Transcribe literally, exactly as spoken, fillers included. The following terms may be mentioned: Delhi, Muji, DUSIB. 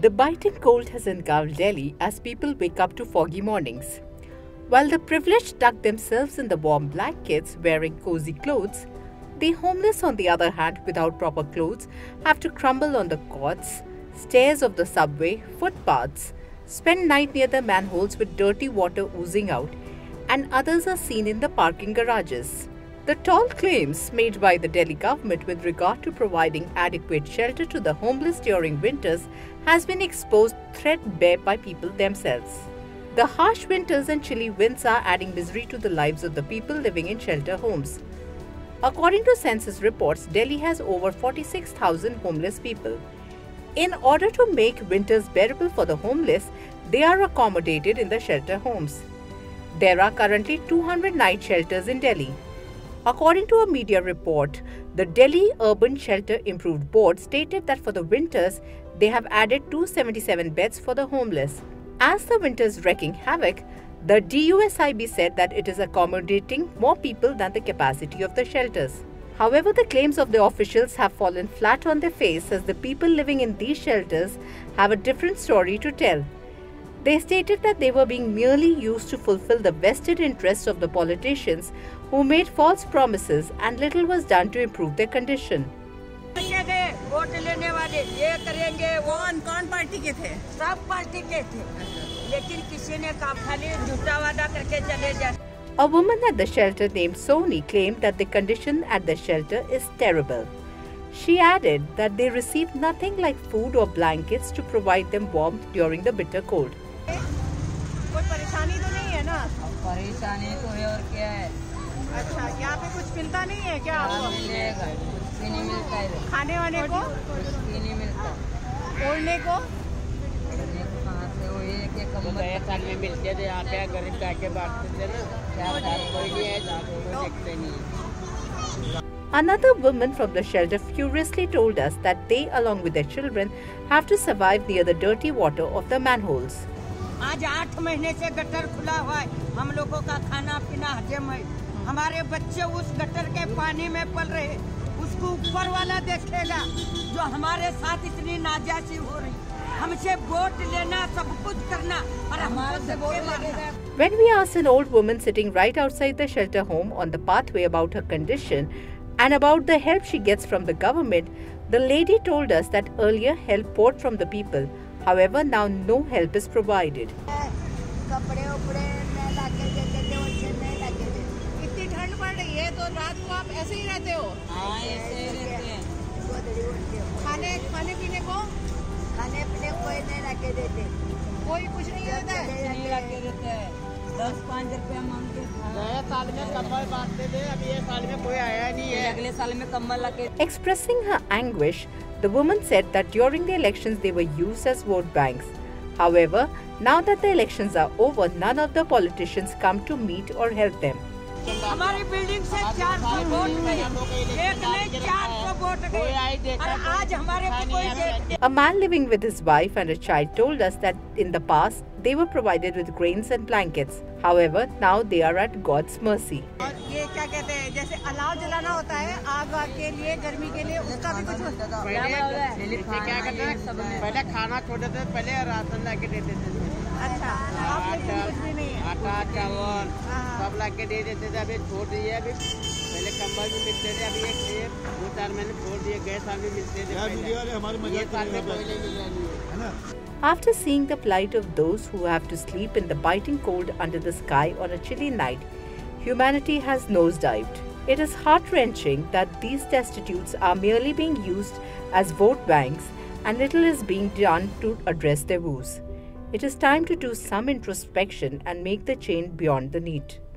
The biting cold has engulfed Delhi as people wake up to foggy mornings. While the privileged tuck themselves in the warm blankets wearing cozy clothes, the homeless, on the other hand, without proper clothes, have to crumble on the cots, stairs of the subway, footpaths, spend night near the manholes with dirty water oozing out, and others are seen in the parking garages. The tall claims made by the Delhi government with regard to providing adequate shelter to the homeless during winters has been exposed threadbare by people themselves. The harsh winters and chilly winds are adding misery to the lives of the people living in shelter homes. According to census reports, Delhi has over forty-six thousand homeless people. In order to make winters bearable for the homeless, they are accommodated in the shelter homes. There are currently two hundred night shelters in Delhi. According to a media report, the Delhi Urban Shelter Improvement Board stated that for the winters, they have added two hundred seventy-seven beds for the homeless. As the winters wreaking havoc, the D U S I B said that it is accommodating more people than the capacity of the shelters. However, the claims of the officials have fallen flat on their face as the people living in these shelters have a different story to tell. They stated that they were being merely used to fulfill the vested interests of the politicians who made false promises, and little was done to improve their condition. Vote लेने वाले ये करेंगे कौन कौन party के थे? सब party के थे, लेकिन किसी ने काम खाली झूठा वादा करके चले जाते। A woman at the shelter named Sony claimed that the condition at the shelter is terrible. She added that they received nothing like food or blankets to provide them warmth during the bitter cold. कोई परेशानी तो नहीं है ना? परेशानी तो है और क्या है? अच्छा, यहाँ पे कुछ मिलता नहीं है क्या आपको? मिलेगा, कुछ नहीं मिलता है। खाने वाने को? कुछ नहीं मिलता। ओढ़ने को? कहाँ से वो ये के कम्बल? गए साल में मिलते थे यहाँ पे गरीब गाय के बांटते थे ना? यहाँ कोई नहीं है, लोग देखते नहीं। Another woman from the shelter furiously told us that they, along with their children, have to survive near the dirty water of the manholes. आज आठ महीने से गटर खुला हुआ है, हम लोगों का खाना पीना हजम है, हमारे बच्चे उस गटर के पानी में पल रहे, उसको ऊपर वाला देखेगा, जो हमारे साथ इतनी नाजायज़ी हो रही, हमसे वोट लेना, सब कुछ करना, और हमारे से वोट मारना. When we asked an old woman sitting right outside the shelter home on the pathway about her condition and about the help she gets from the government, the lady told us that earlier help poured from the people. However, now no help is provided. दस पाँच रुपया मांगते थे। नए साल में कम्बल बांटते थे, अभी ये साल में कोई आया नहीं है। अगले साल में कम्बल लगे। Expressing her anguish, the woman said that during the elections they were used as vote banks. However, now that the elections are over, none of the politicians come to meet or help them. हमारी building से चार सौ vote गए, एक ने चार सौ vote गए, और आज हमारे कोई देख। A man living with his wife and a child told us that in the past they were provided with grains and blankets. However, now they are at God's mercy. और ये क्या कहते हैं, जैसे अलाव जलाना होता है आग के लिए, गर्मी के लिए, उसका भी कुछ होता है। पहले क्या करते हैं? पहले खाना छोड़ते थे, पहले राशन लाके देते थे। अच्छा, आटा, आटा, चावल सब लाके दे देते थे, अभी छोड़ दिए, अभी पहले कम्बल भी मिलते थे, अभी एक दो चार महीने छोड़ दिए, गए साल भी मिलते थे। After seeing the plight of those who have to sleep in the biting cold under the sky on a chilly night, humanity has nosedived. It is heart-wrenching that these destitutes are merely being used as vote banks and little is being done to address their woes. It is time to do some introspection and make the change beyond the need.